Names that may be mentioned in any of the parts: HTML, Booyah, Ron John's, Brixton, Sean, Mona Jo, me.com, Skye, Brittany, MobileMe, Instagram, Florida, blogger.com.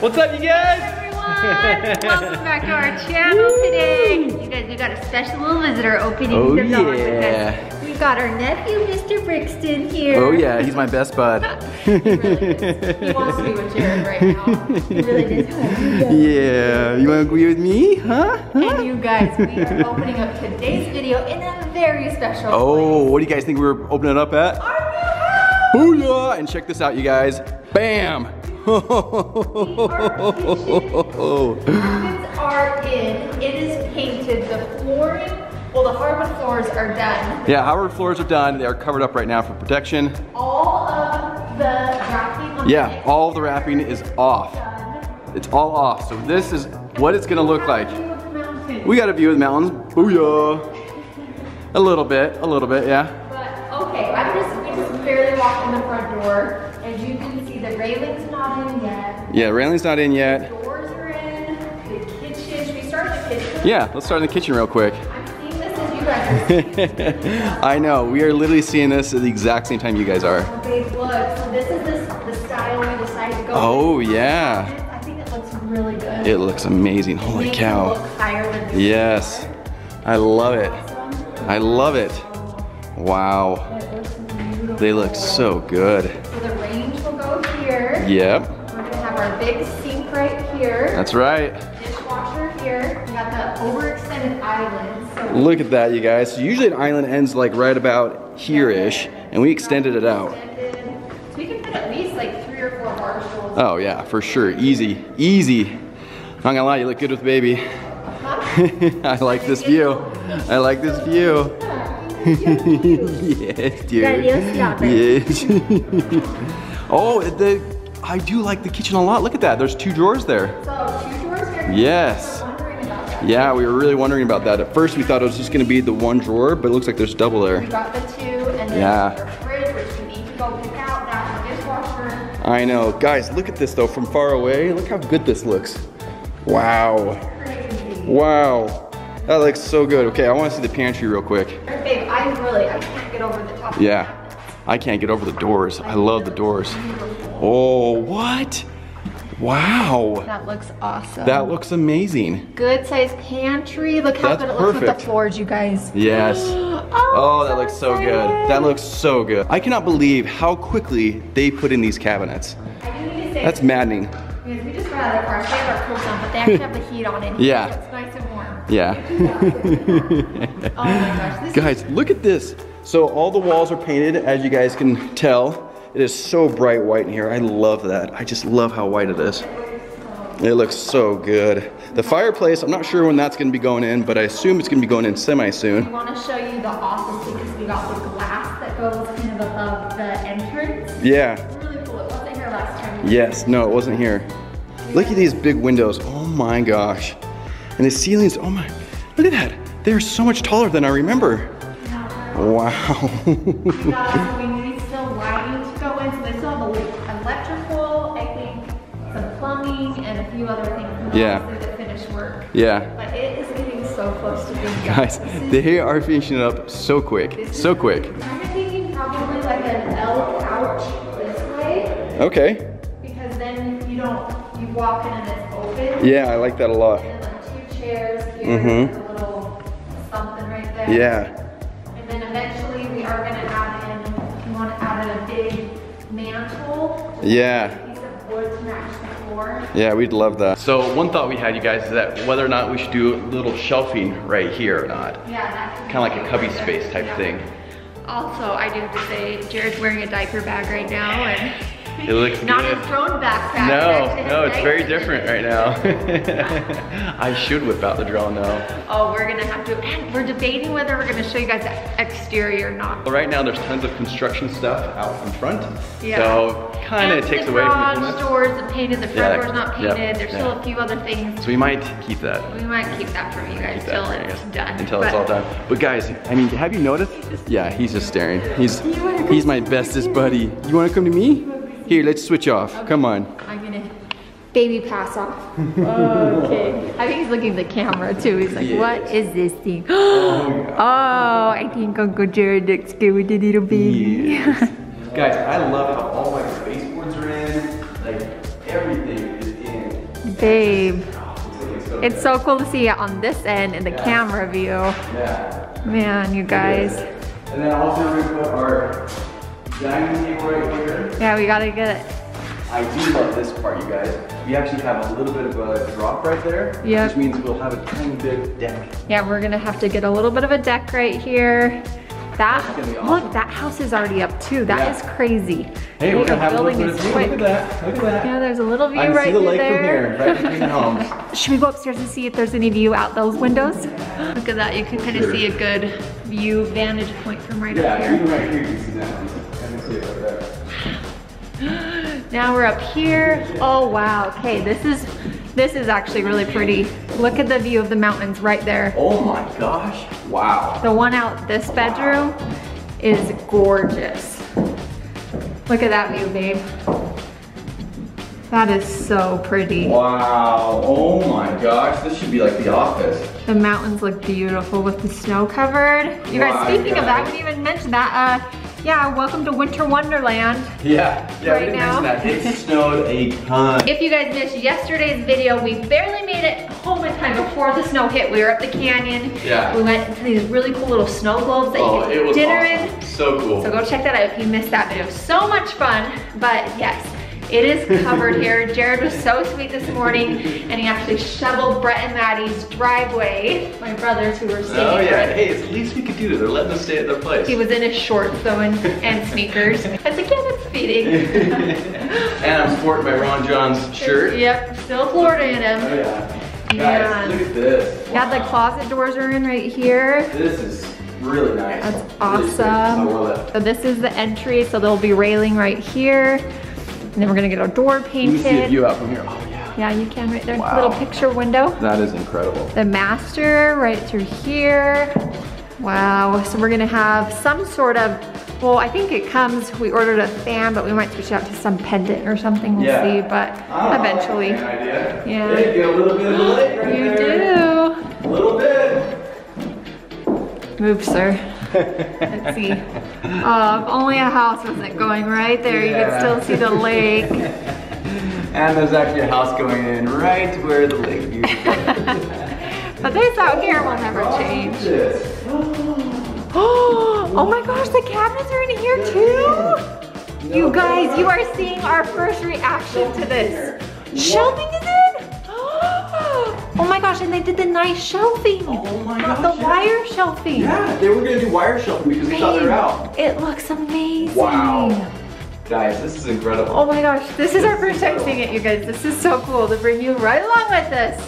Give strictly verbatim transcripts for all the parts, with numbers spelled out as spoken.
What's up, you guys? Hey everyone! Welcome back to our channel today. You guys, we got a special little visitor opening oh, the vlog. Yeah. We got our nephew, Mister Brixton, here. Oh yeah, he's my best bud. He really, he wants to be with Jared right now. He really does. Help you yeah, you want to agree with me, huh? huh? And you guys, we are opening up today's video in a very special Oh, place. What do you guys think we were opening it up at? Our new house! Booyah! And check this out, you guys. Bam! The carpets are in. It is painted. The flooring, well, the hardwood floors are done. Yeah, hardwood floors are done. They are covered up right now for protection. All of the wrapping. On yeah, the all of the wrapping is off. Done. It's all off. So this is what it's gonna we look like. We got a view of the mountains. Booyah! a little bit, a little bit, yeah. But okay, I'm just we just barely walked in the front door. As you can see, the railing's not in yet. Yeah, railing's not in yet. The doors are in, the kitchen. Should we start in the kitchen? Yeah, let's start in the kitchen real quick. I'm seeing this as you guys are seeing this. I know, we are literally seeing this at the exact same time you guys are. Okay, look, so this is this, the style we decided to go Oh, with. yeah. I think it looks really good. It looks amazing, holy it cow. It looks higher than Yes, I love it. Awesome. I love it. Wow. It looks beautiful. They look so good. Yep. We're gonna have our big sink right here. That's right. Dishwasher here. We got the overextended island. So look at that, you guys. So usually an island ends like right about here-ish, and we extended it out. So we can put at least like three or four barstools. Oh yeah, for sure. Easy, easy. I'm not gonna lie, you look good with baby. I like this view. I like this view. Yes, dude. Yes. Oh, the. I do like the kitchen a lot. Look at that. There's two drawers there. So, two drawers there? Yes. We were wondering about that. Yeah, we were really wondering about that. At first, we thought it was just going to be the one drawer, but it looks like there's double there. We got the two, and then yeah. There's our fridge, which we need to go pick out. That's the dishwasher. I know. Guys, look at this, though, from far away. Look how good this looks. Wow. Crazy. Wow. That looks so good. Okay, I want to see the pantry real quick. Babe, I really, I can't get over the top. Yeah. I can't get over the doors. I love the doors. Oh, what? Wow. That looks awesome. That looks amazing. Good size pantry. Look how That's good it looks perfect. with the floors, you guys. Yes. Oh, oh that so looks so exciting. good. That looks so good. I cannot believe how quickly they put in these cabinets. I do need to say That's maddening. We just got out of the car. They have our cool down, but they actually have the heat on in here. Yeah. So it's nice and warm. Yeah. Oh my gosh. This guys, is look at this. So all the walls are painted, as you guys can tell. It is so bright white in here. I love that. I just love how white it is. It looks so good. The fireplace, I'm not sure when that's gonna be going in, but I assume it's gonna be going in semi-soon. I wanna show you the office because we got the glass that goes kind of above the entrance. Yeah. It's really cool. It wasn't here last time. Yes, no, it wasn't here. Look at these big windows. Oh my gosh. And the ceilings, oh my, look at that. They're so much taller than I remember. Wow. We got community still lighting to go in, so they still have electrical, I think, some plumbing, and a few other things. Yeah. Through the finished work. Yeah. But it is getting so close to being done. Guys, they are finishing up so quick, this so quick. I'm thinking probably like an L couch this way. Okay. Because then you don't, you walk in and it's open. Yeah, I like that a lot. And like two chairs here, mm-hmm. a little something right there. Yeah. Eventually we are going to add in, we want to add in a big mantle. Yeah. A piece of wood to match the floor. Yeah, we'd love that. So one thought we had, you guys, is that whether or not we should do little shelving right here or not. Yeah. That's kind of like a cubby space there. type yeah. thing. Also, I do have to say, Jared's wearing a diaper bag right now. And it looks Not good. a thrown backpack. No, no, it's very different right now. I should whip out the drone though. Oh, we're gonna have to, and we're debating whether we're gonna show you guys the exterior or not. Well, right now there's tons of construction stuff out in front. Yeah. So kind of takes away from the doors are painted, the front yeah. door's not painted. Yep. There's yeah. still a few other things. So we might keep that. We might keep that from you guys till it's done. Until but, it's all done. But guys, I mean, have you noticed? Yeah, he's just staring. He's he's my bestest buddy. You wanna come to me? Here, let's switch off. Okay. Come on. I'm gonna baby pass off. Okay. I think he's looking at the camera too. He's like, yes. What is this thing? Oh, oh, I think Uncle Jared looks good with the little baby. Yes. Guys, I love how all my baseboards are in. Like everything is in. Babe, it's so cool to see it on this end in the yeah. camera view. Yeah. Man, you guys. And then also we put our dining table right here. Yeah, we gotta get it. I do love this part, you guys. We actually have a little bit of a drop right there, yep. which means we'll have a tiny big deck. Yeah, we're gonna have to get a little bit of a deck right here. That, awesome. Look, that house is already up too. That yeah. is crazy. Hey, we're gonna have a little bit of view. Look at that, look at that. Yeah, there's a little view I right through there. I see the lake from here, right between homes. Should we go upstairs and see if there's any view out those windows? Look at that, you can kind of sure. see a good view, vantage point from right yeah, up here. Yeah, even right here you can see that. Kind of see it over there. Now we're up here. Oh wow, okay, this is, this is actually really pretty. Look at the view of the mountains right there. Oh my gosh, wow. The one out this bedroom wow. is gorgeous. Look at that view, babe. That is so pretty. Wow, oh my gosh, this should be like the office. The mountains look beautiful with the snow covered. You guys, wow, speaking God. of that, I didn't even mention that. Uh, Yeah, welcome to Winter Wonderland. Yeah, yeah, right we didn't now. That. It snowed a ton. If you guys missed yesterday's video, we barely made it home in time before the snow hit. We were up the canyon. Yeah. We went to these really cool little snow globes that oh, you could dinner awesome. in. So cool. So go check that out if you missed that video. So much fun, but yes. It is covered here. Jared was so sweet this morning, and he actually shoveled Brett and Maddie's driveway, my brothers who were staying. Oh yeah, with. hey, it's the least we could do. They're letting us stay at their place. He was in his shorts though and, and sneakers. I was like, yeah, that's feeding. And I'm sporting my Ron John's shirt. Yep, still Florida in him. Oh yeah. Guys, look at this. Wow. Yeah, the closet doors are in right here. This is really nice. That's awesome. Really nice. So this is the entry, so there'll be railing right here. And then we're gonna get our door painted. You can see a view out from here. Oh yeah. Yeah, you can right there. Wow. Little picture window. That is incredible. The master right through here. Wow. So we're gonna have some sort of, well, I think it comes. We ordered a fan, but we might switch it out to some pendant or something. We'll yeah. see, but oh, eventually. That's an idea. Yeah. Yeah. You get a little bit of light right you there. You do. A little bit. Move, sir. Let's see. Oh, if only a house wasn't going right there. Yeah. You could still see the lake. And there's actually a house going in right where the lake view is. But this out here will never change. Oh my gosh, the cabinets are in here too? You guys, you are seeing our first reaction to this. Shelving is in? Oh my gosh, and they did the nice shelving. Oh my gosh. The yeah. wire shelving. Yeah, they were gonna do wire shelving because we thought they were out. It looks amazing. Wow. Guys, this is incredible. Oh my gosh, this, this is our first time seeing it, you guys. This is so cool to bring you right along with us.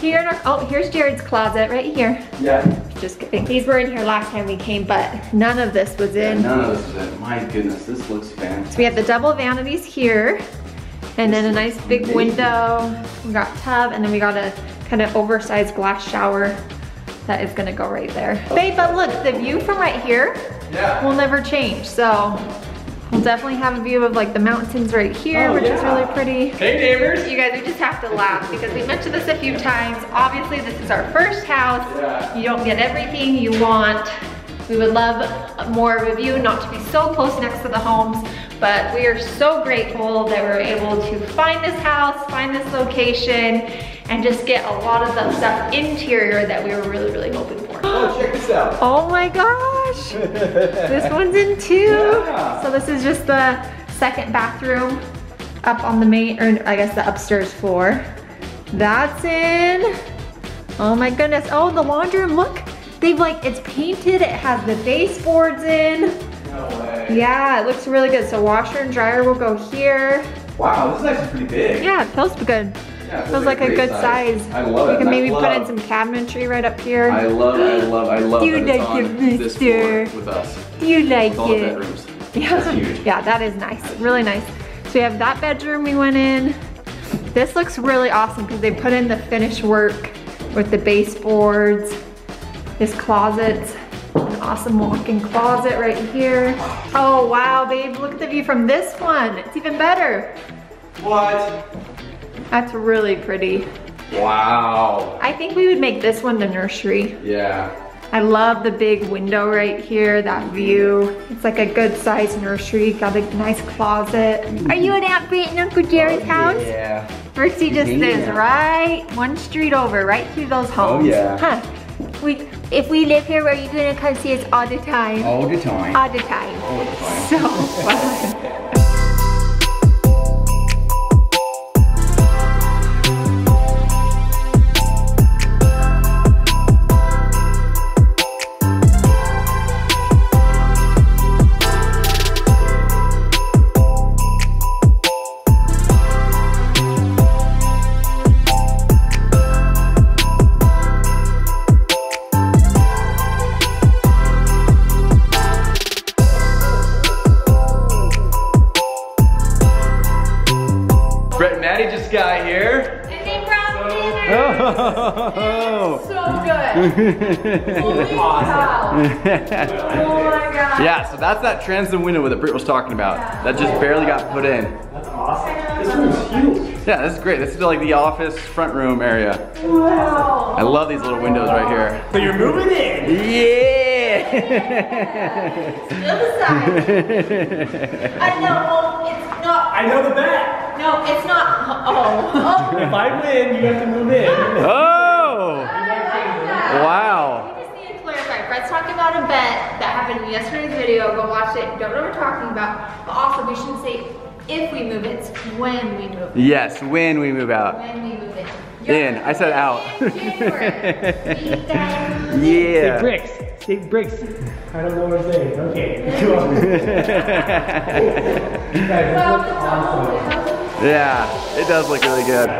Here in our, oh, here's Jared's closet right here. Yeah. Just kidding. These were in here last time we came, but none of this was in. Yeah, none of this was in. My goodness, this looks fantastic. So we have the double vanities here. And then a nice big window, we got tub, and then we got a kind of oversized glass shower that is gonna go right there. Babe, but look, the view from right here yeah. will never change, so we'll definitely have a view of like the mountains right here, oh, which yeah. is really pretty. Hey neighbors! You guys, we just have to laugh because we mentioned this a few times. Obviously this is our first house, yeah. you don't get everything you want. We would love more of a view, not to be so close next to the homes, but we are so grateful that we're able to find this house, find this location, and just get a lot of the stuff interior that we were really, really hoping for. Oh, check this out. Oh my gosh. This one's in two. Yeah. So this is just the second bathroom up on the main, or I guess the upstairs floor. That's in. Oh my goodness. Oh, the laundry room, look. They've like, it's painted, it has the baseboards in. No way. Yeah, it looks really good. So washer and dryer will go here. Wow, this is actually pretty big. Yeah, it feels good. Yeah, it feels, feels like, like a good size. size. I love we it. You can maybe put in some cabinetry right up here. I love, I love, I love Do you that like it, this floor with us. Do you like with all it? The bedrooms. Yeah. That's huge. Yeah, that is nice, That's really huge. nice. So we have that bedroom we went in. This looks really awesome because they put in the finish work with the baseboards. This closet's an awesome walk-in closet right here. Oh wow, babe, look at the view from this one. It's even better. What? That's really pretty. Wow. I think we would make this one the nursery. Yeah. I love the big window right here, that view. It's like a good sized nursery, got a nice closet. Are you at Aunt Bate and Uncle Jerry's oh, house? Yeah. Brixie just yeah. lives right one street over, right through those homes. Oh yeah. Huh. We, if we live here, are you gonna come see us all the time? All the time. All the time. All the time. So fun. Skye here. And they brought dinner. Oh. So good. Holy cow. Oh my God. Yeah, so that's that transom window that Britt was talking about. Yeah. That just barely got put in. That's awesome. This room's huge. Yeah, this is great. This is like the office front room area. Wow. I love these little windows right here. So you're moving in. Yeah. yeah. Still the side. I know it's not. I know the back. No, it's not. Oh. oh. If I win, you have to move in. Oh! Wow. We just need to clarify. Brett's talking about a bet that happened in yesterday's video. Go watch it. Don't know what we're talking about. But also, we shouldn't say if we move, it's when we move. Yes, when we move out. When we move in. You're in. I said out. Yeah. Say bricks. Say bricks. I don't know what I'm saying. Okay. Come on. You guys, well, this looks awesome. awesome. Yeah, it does look really good.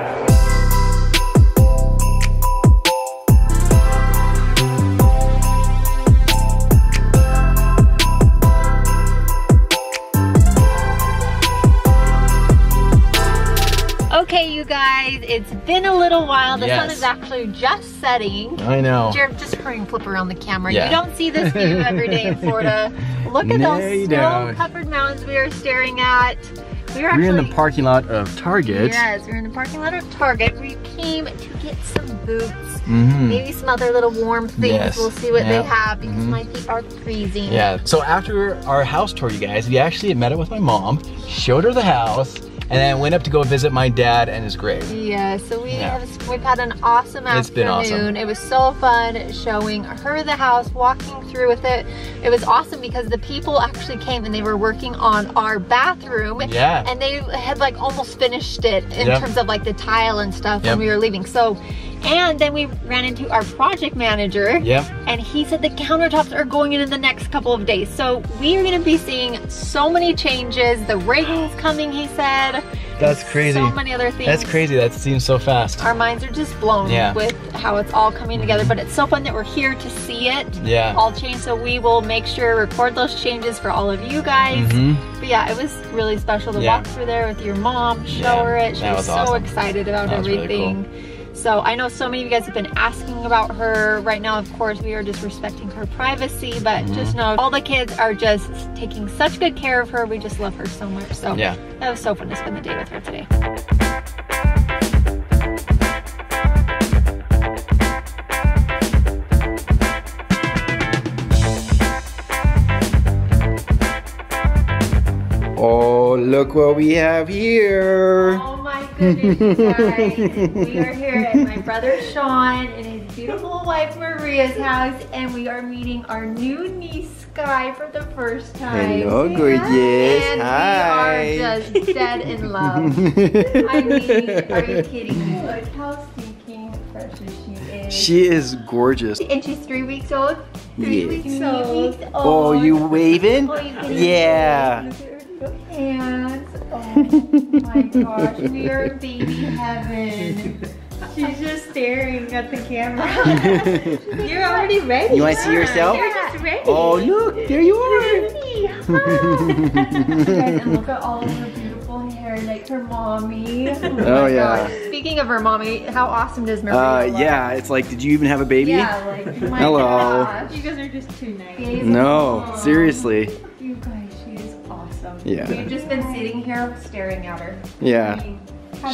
Okay, you guys, it's been a little while. The yes. sun is actually just setting. I know. Jared, just hurry and flip around the camera. Yeah. You don't see this view every day in Florida. Look at no, those snow-covered mountains we are staring at. We were, actually, we're in the parking lot of Target. Yes, we're in the parking lot of Target. We came to get some boots, mm-hmm. maybe some other little warm things. Yes. We'll see what yep. they have because mm-hmm. my feet are freezing. Yeah, so after our house tour, you guys, we actually met up with my mom, showed her the house, and then went up to go visit my dad and his grave. Yeah, so we yeah. have, we've had an awesome afternoon. It's been awesome. It was so fun showing her the house, walking through with it. It was awesome because the people actually came and they were working on our bathroom. Yeah. And they had like almost finished it in yep. terms of like the tile and stuff yep. when we were leaving. So, and then we ran into our project manager. Yep. And he said the countertops are going in in the next couple of days. So we are gonna be seeing so many changes. The rating's coming, he said. That's crazy. So many other things. That's crazy. That seems so fast. Our minds are just blown yeah. with how it's all coming together. But it's so fun that we're here to see it yeah. all change. So we will make sure record those changes for all of you guys. Mm-hmm. But yeah, it was really special to yeah. walk through there with your mom, show yeah. her it. She that was, was so awesome. excited about that everything. Was really cool. So I know so many of you guys have been asking about her. Right now, of course, we are just respecting her privacy, but mm-hmm. just know all the kids are just taking such good care of her. We just love her so much. So yeah. that was so fun to spend the day with her today. Oh, look what we have here. Oh. Goodness, guys. We are here at my brother Sean and his beautiful wife Maria's house, and we are meeting our new niece Skye for the first time. Hello, gorgeous. And Hi. we are just dead in love. I mean, are you kidding me? Look how stinking precious she is. She is gorgeous. And she's three weeks old. Three yes. weeks old. Three weeks old. Oh, you waving? Oh, you kidding? Yeah. And oh my gosh, we are baby heaven. She's just staring at the camera. You're already ready. You want to see yourself? You're just ready. Oh, look, there you are. Guys, and look at all of her beautiful hair, like her mommy. Oh, oh yeah. Gosh. Speaking of her mommy, how awesome does Maria? Uh, yeah, it's like, did you even have a baby? Yeah, like, my Hello. Gosh. You guys are just too nice. No, mom. seriously. You guys. Yeah. We've just been sitting here staring at her. Yeah. I mean,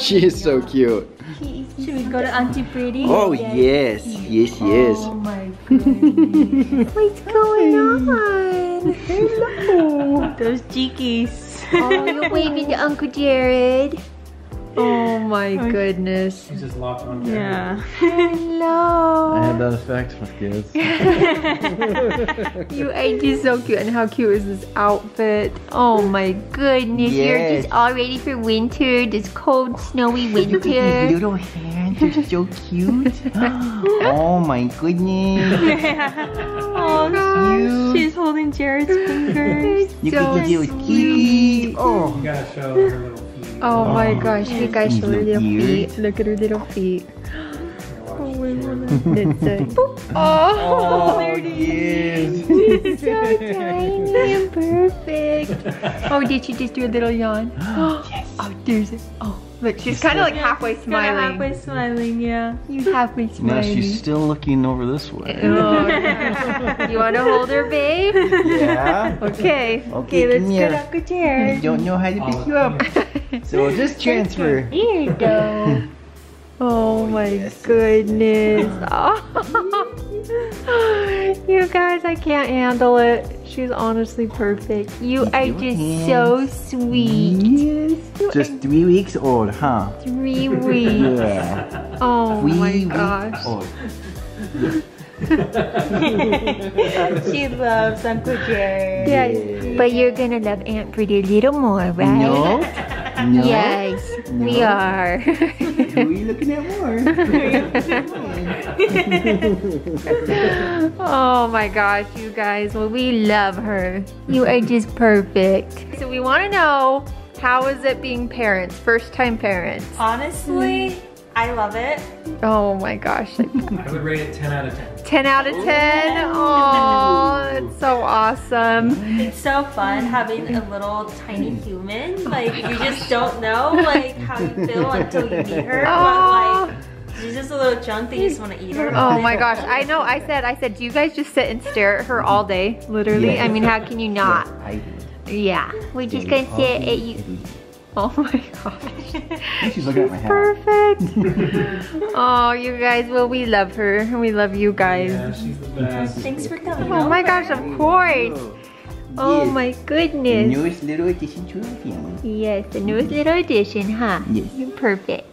She is so cute. Should we go to Auntie Pretty? Oh yes, yes, yes. yes. Oh my goodness. What's going on? Hello. Those cheekies. Oh, you're waving to Uncle Jared. Oh my goodness. He's just locked on Jared. Yeah. Hello. I had that effect with kids. You are just so cute. And how cute is this outfit? Oh my goodness. Yes. You're just all ready for winter. This cold, snowy winter. Look at these little hands. They're so cute. Oh my goodness. Yeah. Oh, gosh. Cute. She's holding Jared's fingers. So look at these little kitties. Oh. You gotta show her little. Oh, oh my gosh, you guys show her little feet. Look at her little feet. Oh, we want to. Oh, there it is. She's so tiny and perfect. Oh, did she just do a little yawn? Yes. Oh, there's it. Oh, look, she's, she's kind of like halfway smiling. Halfway smiling, yeah. You halfway smiling. Now she's still looking over this way. Oh, yeah. You want to hold her, babe? Yeah. Okay. Okay, okay let's get up the chair. I don't know how to pick oh, you up. So we'll just transfer. Here you go. Oh my yes. goodness. Oh. You guys, I can't handle it. She's honestly perfect. You Keep are just hands. so sweet. Yes. You just three weeks old, huh? Three weeks. Yeah. Oh three my gosh. Old. She loves Uncle Jerry. Yes. But you're gonna love Aunt Pretty a little more, right? No. No. Yes, no. We are. Who are you looking at more? Oh my gosh, you guys. Well, we love her. You are just perfect. So we want to know, how is it being parents, first-time parents? Honestly, mm-hmm. I love it. Oh my gosh. I would rate it ten out of ten. ten out of ten? Oh, it's so awesome. It's so fun having a little tiny human. Like, oh you gosh. just don't know like how you feel until you meet her. Oh. But like, she's just a little chunk that you just want to eat her. Oh my gosh. I know. I said, I said, do you guys just sit and stare at her all day? Literally. Yeah. I mean, how can you not? Yeah. We're just going to sit at you. Oh my gosh, she's, looking she's at my perfect. Oh, you guys, well, we love her. We love you guys. Yeah, she's the best. Thanks for coming. Oh over. my gosh, of course. Oh yes. my goodness. The newest little addition to our family. Yes, the newest little addition, huh? Yes. You're perfect.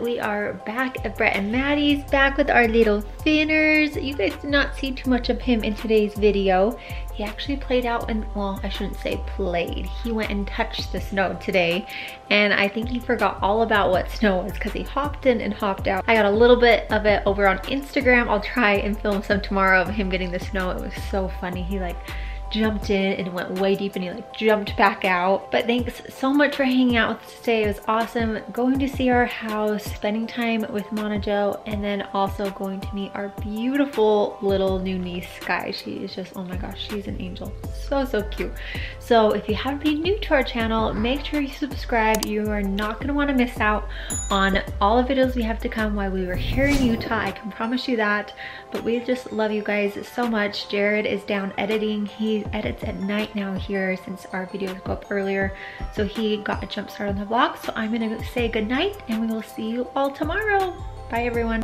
We are back at Brett and Maddie's, back with our little Finners. You guys did not see too much of him in today's video. He actually played out and, well, I shouldn't say played. He went and touched the snow today, and I think he forgot all about what snow was because he hopped in and hopped out. I got a little bit of it over on Instagram. I'll try and film some tomorrow of him getting the snow. It was so funny. He like jumped in and went way deep and he like jumped back out. But thanks so much for hanging out with us today. It was awesome going to see our house, spending time with Mona Jo, and then also going to meet our beautiful little new niece Skye. She is just, oh my gosh, she's an angel. So, so cute. So if you haven't been new to our channel, make sure you subscribe. You are not going to want to miss out on all the videos we have to come while we were here in Utah. I can promise you that. But we just love you guys so much. Jared is down editing. He edits at night now here since our videos go up earlier, so he got a jump start on the vlog. So I'm gonna say good night and we will see you all tomorrow. Bye everyone.